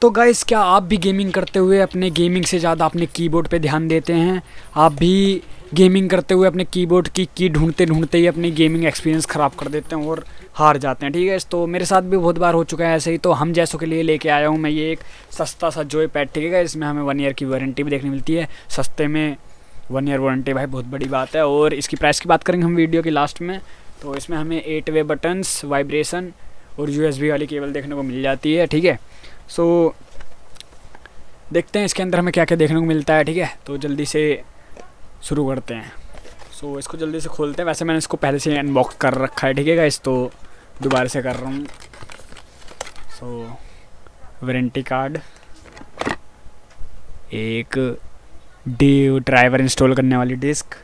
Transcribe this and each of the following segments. तो गाइस, क्या आप भी गेमिंग करते हुए अपने गेमिंग से ज़्यादा अपने कीबोर्ड पे ध्यान देते हैं? आप भी गेमिंग करते हुए अपने कीबोर्ड की की ढूंढते ढूंढते ही अपनी गेमिंग एक्सपीरियंस ख़राब कर देते हैं और हार जाते हैं, ठीक है। तो मेरे साथ भी बहुत बार हो चुका है ऐसे ही। तो हम जैसों के लिए लेके आया हूँ मैं ये एक सस्ता सा जॉयपैड, ठीक है। इसमें हमें 1 ईयर की वारंटी भी देखने मिलती है, सस्ते में 1 ईयर वारंटी, भाई बहुत बड़ी बात है। और इसकी प्राइस की बात करेंगे हम वीडियो के लास्ट में। तो इसमें हमें 8 वे बटन्स, वाइब्रेशन और USB वाली केबल देखने को मिल जाती है, ठीक है। सो देखते हैं इसके अंदर हमें क्या क्या देखने को मिलता है, ठीक है। तो जल्दी से शुरू करते हैं। सो इसको जल्दी से खोलते हैं। वैसे मैंने इसको पहले से अनबॉक्स कर रखा है, ठीक है गाइस, तो दोबारा से कर रहा हूँ। सो वारंटी कार्ड, एक ड्राइवर इंस्टॉल करने वाली डिस्क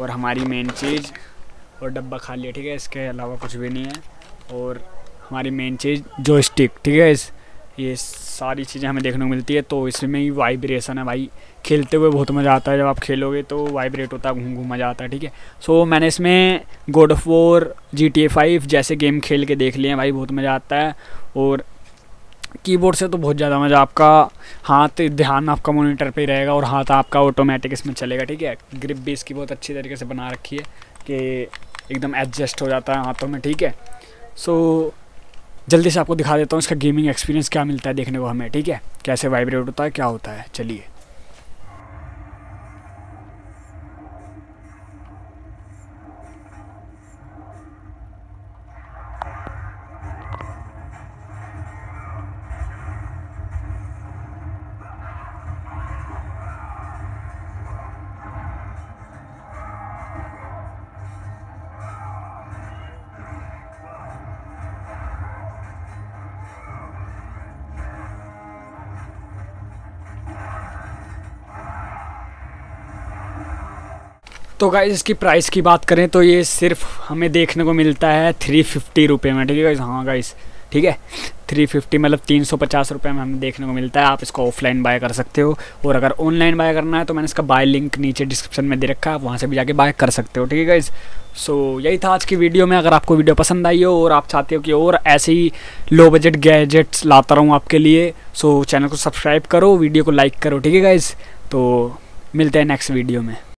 और हमारी मेन चीज़, और डब्बा खाली है, ठीक है, इसके अलावा कुछ भी नहीं है। और हमारी मेन चीज़ जॉयस्टिक, ठीक है। इस ये सारी चीज़ें हमें देखने को मिलती है। तो इसमें ही वाइब्रेशन है भाई, खेलते हुए बहुत मज़ा आता है। जब आप खेलोगे तो वाइब्रेट होता है, घूम जाता है, ठीक है। सो मैंने इसमें गॉड ऑफ वॉर, GTA 5 जैसे गेम खेल के देख लिए हैं भाई, बहुत मज़ा आता है। और कीबोर्ड से तो बहुत ज़्यादा मज़ा, आपका हाथ, ध्यान आपका मोनीटर पे रहेगा और हाथ आपका ऑटोमेटिक इसमें चलेगा, ठीक है। ग्रिप भी इसकी बहुत अच्छी तरीके से बना रखी है कि एकदम एडजस्ट हो जाता है हाथों में, ठीक है। सो जल्दी से आपको दिखा देता हूँ इसका गेमिंग एक्सपीरियंस क्या मिलता है देखने को हमें, ठीक है, कैसे वाइब्रेट होता है, क्या होता है, चलिए। तो गाइस, इसकी प्राइस की बात करें तो ये सिर्फ हमें देखने को मिलता है 350 रुपये में, ठीक है गाइस। हाँ गाइस, ठीक है, 350 मतलब 350 रुपये में हमें देखने को मिलता है। आप इसको ऑफलाइन बाय कर सकते हो, और अगर ऑनलाइन बाय करना है तो मैंने इसका बाय लिंक नीचे डिस्क्रिप्शन में दे रखा है, आप वहाँ से भी जाके बाय कर सकते हो, ठीक है गाइस। सो यही था आज की वीडियो में। अगर आपको वीडियो पसंद आई हो और आप चाहते हो कि और ऐसे ही लो बजट गैजेट्स लाता रहूँ आपके लिए, सो चैनल को सब्सक्राइब करो, वीडियो को लाइक करो, ठीक है गाइस। तो मिलते हैं नेक्स्ट वीडियो में।